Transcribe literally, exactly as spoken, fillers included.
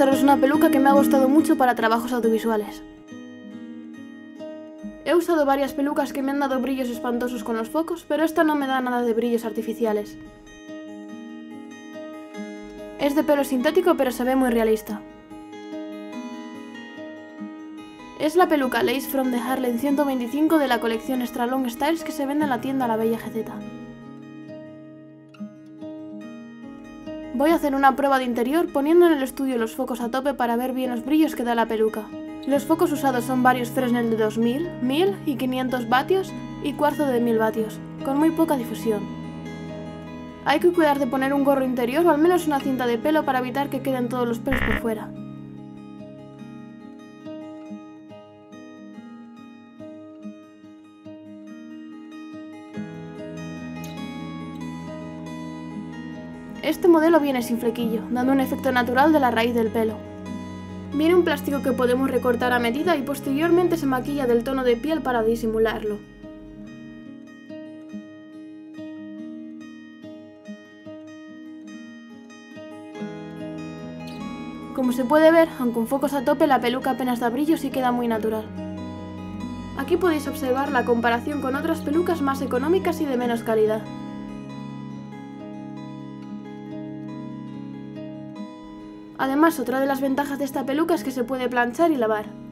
mostraros una peluca que me ha gustado mucho para trabajos audiovisuales. He usado varias pelucas que me han dado brillos espantosos con los focos, pero esta no me da nada de brillos artificiales. Es de pelo sintético, pero se ve muy realista. Es la peluca Lace Front de Harlem ciento veinticinco de la colección X-Tra Long Styles que se vende en la tienda La Bella G Z. Voy a hacer una prueba de interior poniendo en el estudio los focos a tope para ver bien los brillos que da la peluca. Los focos usados son varios Fresnel de dos mil, mil y quinientos vatios y cuarzo de mil vatios, con muy poca difusión. Hay que cuidar de poner un gorro interior o al menos una cinta de pelo para evitar que queden todos los pelos por fuera. Este modelo viene sin flequillo, dando un efecto natural de la raíz del pelo. Viene un plástico que podemos recortar a medida y posteriormente se maquilla del tono de piel para disimularlo. Como se puede ver, aunque con focos a tope la peluca apenas da brillos y queda muy natural. Aquí podéis observar la comparación con otras pelucas más económicas y de menos calidad. Además, otra de las ventajas de esta peluca es que se puede planchar y lavar.